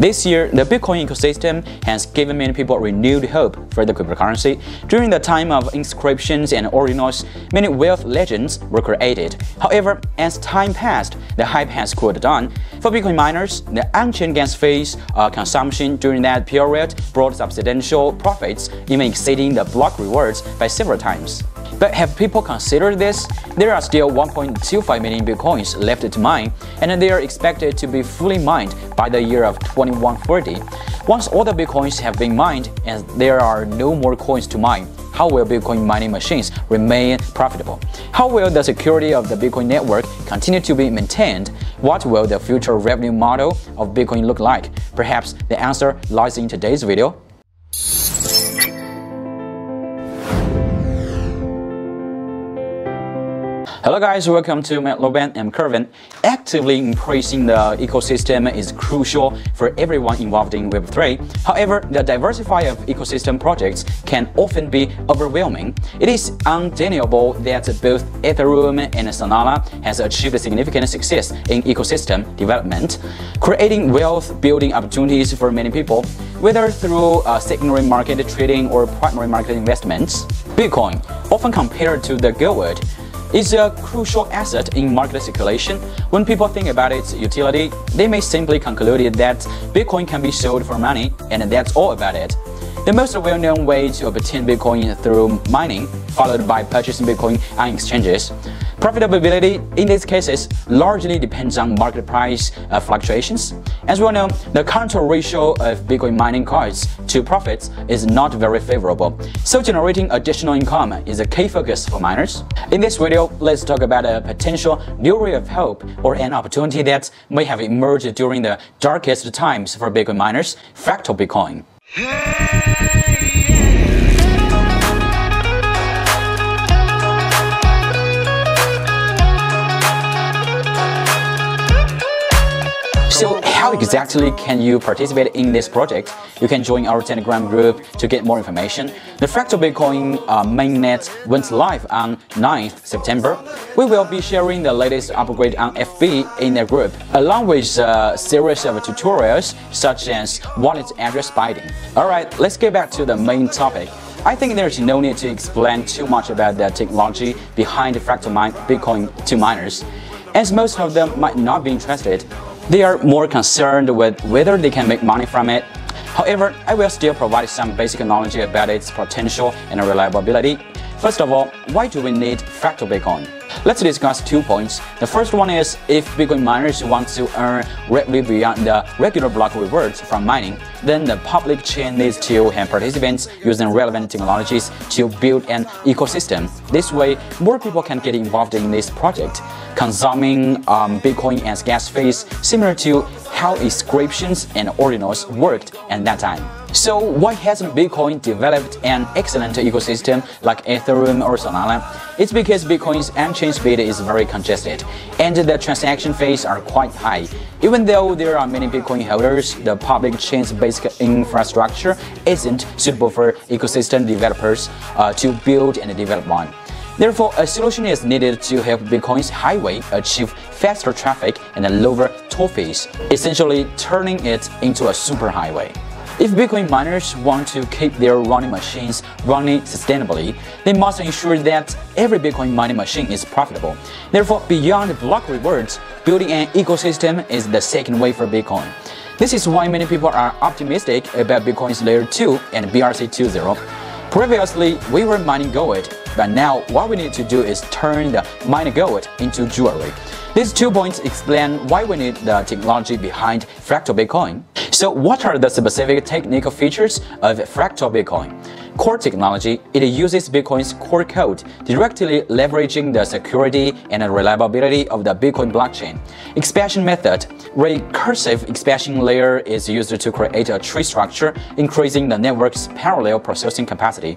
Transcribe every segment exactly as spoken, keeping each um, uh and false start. This year, the Bitcoin ecosystem has given many people renewed hope for the cryptocurrency. During the time of inscriptions and ordinals, many wealth legends were created. However, as time passed, the hype has cooled down. For Bitcoin miners, the on-chain gas fees uh, consumption during that period brought substantial profits, even exceeding the block rewards by several times. But have people considered this? There are still one point two five million bitcoins left to mine, and they are expected to be fully mined by the year of twenty one forty. Once all the bitcoins have been mined and there are no more coins to mine, how will Bitcoin mining machines remain profitable? How will the security of the Bitcoin network continue to be maintained? What will the future revenue model of Bitcoin look like? Perhaps the answer lies in today's video. Hello guys, welcome to Meta-Luban and Kerwin. Actively embracing the ecosystem is crucial for everyone involved in Web three. However, the diversity of ecosystem projects can often be overwhelming. It is undeniable that both Ethereum and Solana has achieved significant success in ecosystem development, creating wealth-building opportunities for many people, whether through uh, secondary market trading or primary market investments. Bitcoin, often compared to the gold, is a crucial asset in market circulation. When people think about its utility, they may simply conclude that Bitcoin can be sold for money, and that's all about it. The most well-known way to obtain Bitcoin is through mining, followed by purchasing Bitcoin on exchanges. Profitability in these cases largely depends on market price uh, fluctuations. As we know, the current ratio of Bitcoin mining costs to profits is not very favorable, so generating additional income is a key focus for miners. In this video, let's talk about a potential new ray of hope or an opportunity that may have emerged during the darkest times for Bitcoin miners, Fractal Bitcoin. So how exactly can you participate in this project? You can join our Telegram group to get more information. The Fractal Bitcoin uh, mainnet went live on ninth September. We will be sharing the latest upgrade on F B in the group, along with a series of tutorials such as wallet address binding. Alright, let's get back to the main topic. I think there's no need to explain too much about the technology behind Fractal Bitcoin to miners, as most of them might not be interested. They are more concerned with whether they can make money from it. However, I will still provide some basic knowledge about its potential and reliability. First of all, why do we need Fractal Bitcoin? Let's discuss two points. The first one is, if Bitcoin miners want to earn greatly beyond the regular block rewards from mining, then the public chain needs to have participants using relevant technologies to build an ecosystem. This way, more people can get involved in this project, consuming um, Bitcoin as gas fees, similar to how inscriptions and ordinals worked at that time. So why hasn't Bitcoin developed an excellent ecosystem like Ethereum or Solana? It's because Bitcoin's on-chain speed is very congested, and the transaction fees are quite high. Even though there are many Bitcoin holders, the public chain's basic infrastructure isn't suitable for ecosystem developers uh, to build and develop on. Therefore, a solution is needed to help Bitcoin's highway achieve faster traffic and lower toll fees, essentially turning it into a superhighway. If Bitcoin miners want to keep their running machines running sustainably, they must ensure that every Bitcoin mining machine is profitable. Therefore, beyond block rewards, building an ecosystem is the second way for Bitcoin. This is why many people are optimistic about Bitcoin's Layer two and B R C twenty. Previously, we were mining gold, but now what we need to do is turn the mined gold into jewelry. These two points explain why we need the technology behind Fractal Bitcoin. So what are the specific technical features of Fractal Bitcoin? Core technology, it uses Bitcoin's core code, directly leveraging the security and reliability of the Bitcoin blockchain. Expansion method, recursive expansion layer is used to create a tree structure, increasing the network's parallel processing capacity.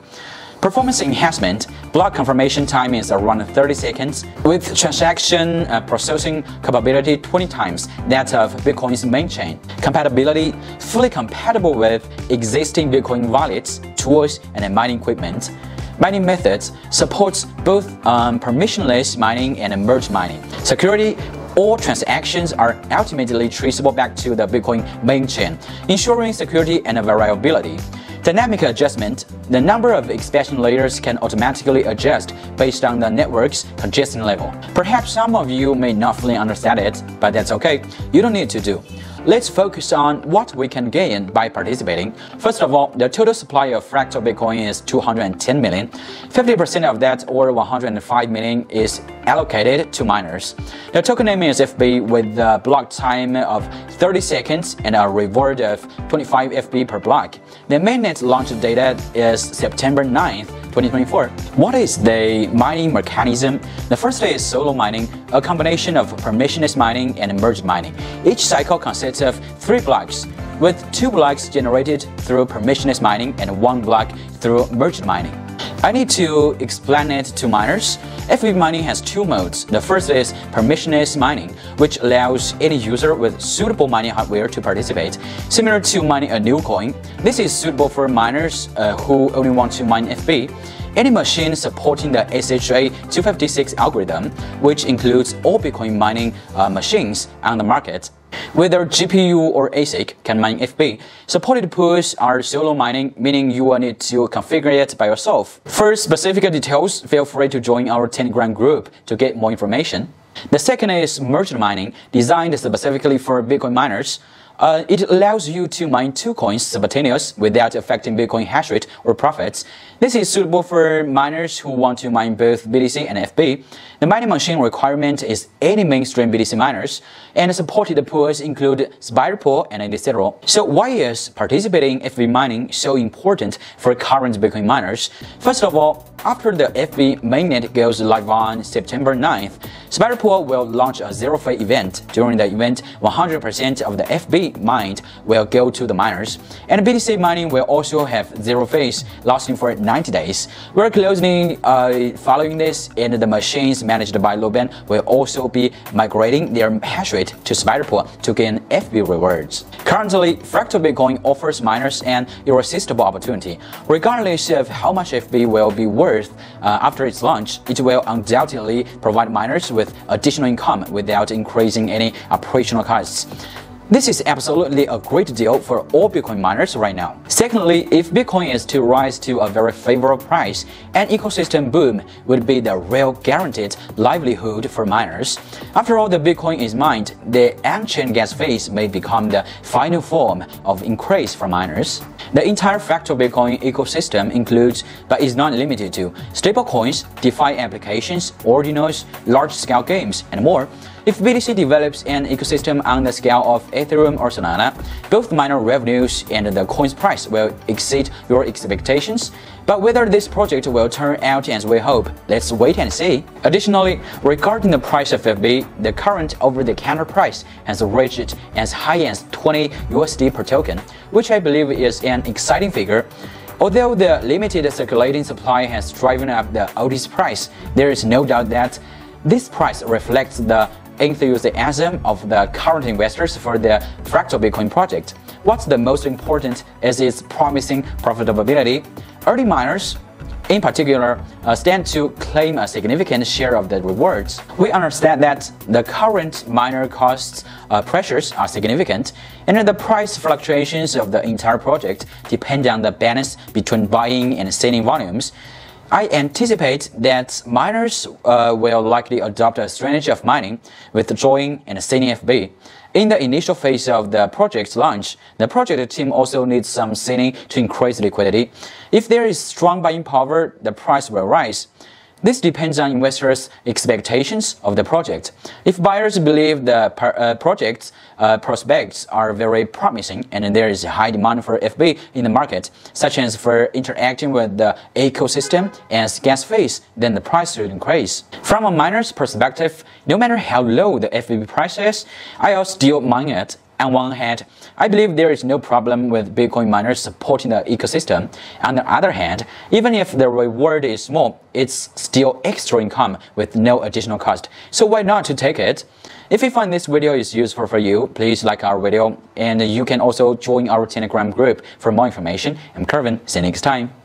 Performance enhancement, block confirmation time is around thirty seconds, with transaction uh, processing capability twenty times that of Bitcoin's main chain. Compatibility, fully compatible with existing Bitcoin wallets, tools, and mining equipment. Mining methods, supports both um, permissionless mining and merge mining. Security, all transactions are ultimately traceable back to the Bitcoin main chain, ensuring security and variability. Dynamic adjustment: the number of expansion layers can automatically adjust based on the network's congestion level. Perhaps some of you may not fully understand it, but that's okay, you don't need to do. Let's focus on what we can gain by participating. First of all, the total supply of Fractal Bitcoin is two hundred ten million. fifty percent of that, or one hundred five million, is allocated to miners. The token name is F B with a block time of thirty seconds and a reward of twenty-five F B per block. The mainnet launch date is September ninth, twenty twenty-four. What is the mining mechanism? The first day is solo mining, a combination of permissionless mining and merge mining. Each cycle consists of three blocks, with two blocks generated through permissionless mining and one block through merge mining. I need to explain it to miners. F B mining has two modes. The first is permissionless mining, which allows any user with suitable mining hardware to participate, similar to mining a new coin. This is suitable for miners uh, who only want to mine F B. Any machine supporting the S H A two fifty-six algorithm, which includes all Bitcoin mining uh, machines on the market, whether G P U or A S I C, can mine F B. Supported pools are solo mining, meaning you will need to configure it by yourself. For specific details, feel free to join our Telegram group to get more information. The second is merge mining, designed specifically for Bitcoin miners. Uh, it allows you to mine two coins simultaneously without affecting Bitcoin hash rate or profits. This is suitable for miners who want to mine both B T C and F B. The mining machine requirement is any mainstream B T C miners, and supported pools include Spider Pool and et cetera. So why is participating in F B mining so important for current Bitcoin miners? First of all, after the F B mainnet goes live on September ninth, Spider Pool will launch a zero-fee event. During the event, one hundred percent of the F B mined will go to the miners, and B T C mining will also have zero fees, lasting for ninety days. We're closely uh, following this, and the machines managed by Meta-Luban will also be migrating their hash rate to Spider Pool to gain F B rewards. Currently, Fractal Bitcoin offers miners an irresistible opportunity. Regardless of how much F B will be worth Uh, after its launch, it will undoubtedly provide miners with additional income without increasing any operational costs. This is absolutely a great deal for all Bitcoin miners right now. Secondly, if Bitcoin is to rise to a very favorable price, an ecosystem boom would be the real guaranteed livelihood for miners. After all the Bitcoin is mined, the on-chain gas fees may become the final form of increase for miners. The entire Fractal Bitcoin ecosystem includes, but is not limited to, stablecoins, DeFi applications, Ordinals, large-scale games, and more. If B T C develops an ecosystem on the scale of Ethereum or Solana, both miner revenues and the coin's price will exceed your expectations. But whether this project will turn out as we hope, let's wait and see. Additionally, regarding the price of F B, the current over-the-counter price has reached as high as twenty U S D per token, which I believe is an exciting figure. Although the limited circulating supply has driven up the O T's price, there is no doubt that this price reflects the enthusiasm of the current investors for the Fractal Bitcoin project. What's the most important is its promising profitability. Early miners, in particular, uh, stand to claim a significant share of the rewards. We understand that the current miner costs uh, pressures are significant, and the price fluctuations of the entire project depend on the balance between buying and selling volumes. I anticipate that miners uh, will likely adopt a strategy of mining, withdrawing, and selling F B. In the initial phase of the project's launch, the project team also needs some selling to increase liquidity. If there is strong buying power, the price will rise. This depends on investors' expectations of the project. If buyers believe the uh, project's uh, prospects are very promising and there is high demand for F B in the market, such as for interacting with the ecosystem as gas fees, then the price should increase. From a miner's perspective, no matter how low the F B price is, I'll still mine it. On one hand, I believe there is no problem with Bitcoin miners supporting the ecosystem. On the other hand, even if the reward is small, it's still extra income with no additional cost. So why not to take it? If you find this video is useful for you, please like our video, and you can also join our Telegram group for more information. I'm Kerwin, see you next time.